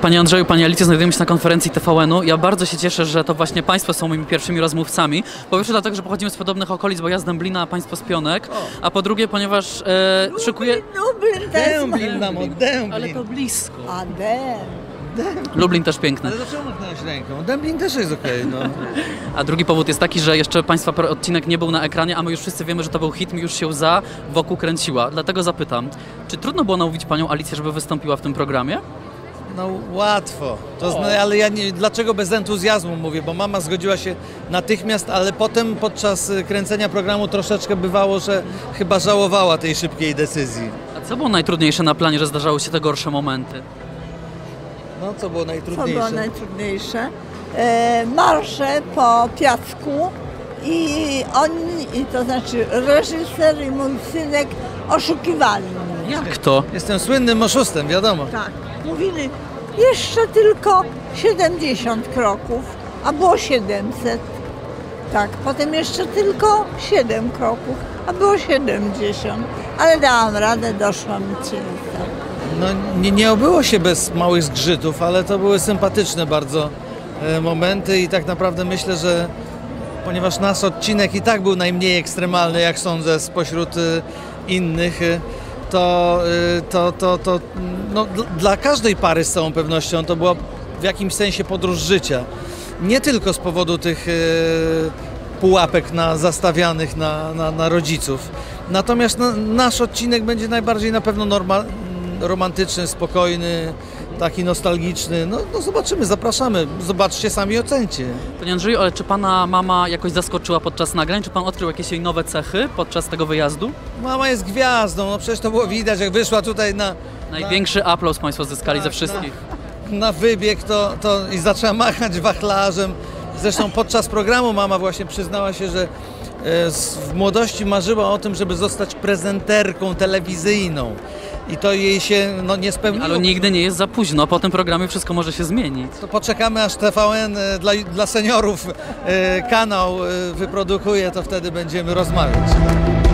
Panie Andrzeju, Pani Alicja, znajdujemy się na konferencji TVN-u. Ja bardzo się cieszę, że to właśnie Państwo są moimi pierwszymi rozmówcami. Po pierwsze dlatego, że pochodzimy z podobnych okolic, bo ja z Dęblina, a Państwo z Pionek. A po drugie, ponieważ szykuję... Lublin też Dęblin. Ale to blisko. A Lublin też piękny. Ale dlaczego machnąłeś ręką? Dęblin też jest okej, A drugi powód jest taki, że jeszcze Państwa odcinek nie był na ekranie, a my już wszyscy wiemy, że to był hit, mi już się łza wokół kręciła. Dlatego zapytam, czy trudno było namówić Panią Alicję, żeby wystąpiła w tym programie? No łatwo, ale ja nie, dlaczego bez entuzjazmu mówię, bo mama zgodziła się natychmiast, ale potem podczas kręcenia programu troszeczkę bywało, że chyba żałowała tej szybkiej decyzji. A co było najtrudniejsze na planie, że zdarzały się te gorsze momenty? No co było najtrudniejsze? Marsze po piasku i oni, to znaczy reżyser i mój synek oszukiwali. Jak to? Jestem słynnym oszustem, wiadomo. Tak. Mówili, jeszcze tylko 70 kroków, a było 700. Tak, potem jeszcze tylko 7 kroków, a było 70. Ale dałam radę, doszłam do ciebie. No nie obyło się bez małych zgrzytów, ale to były sympatyczne bardzo momenty i tak naprawdę myślę, że ponieważ nasz odcinek i tak był najmniej ekstremalny, jak sądzę, spośród innych, to dla każdej pary z całą pewnością to była w jakimś sensie podróż życia. Nie tylko z powodu tych pułapek zastawianych na rodziców. Natomiast nasz odcinek będzie najbardziej na pewno romantyczny, spokojny, taki nostalgiczny. No zobaczymy, zapraszamy. Zobaczcie sami i ocencie. Panie Andrzeju, ale czy Pana mama jakoś zaskoczyła podczas nagrań? Czy Pan odkrył jakieś jej nowe cechy podczas tego wyjazdu? Mama jest gwiazdą, no przecież to było widać, jak wyszła tutaj na... Największy aplauz Państwo zyskali ze wszystkich. Na wybieg i zaczęła machać wachlarzem. Zresztą podczas programu mama właśnie przyznała się, że w młodości marzyła o tym, żeby zostać prezenterką telewizyjną. I to jej się nie spełniło. Ale nigdy nie jest za późno, po tym programie wszystko może się zmienić. To poczekamy, aż TVN dla seniorów kanał wyprodukuje, to wtedy będziemy rozmawiać.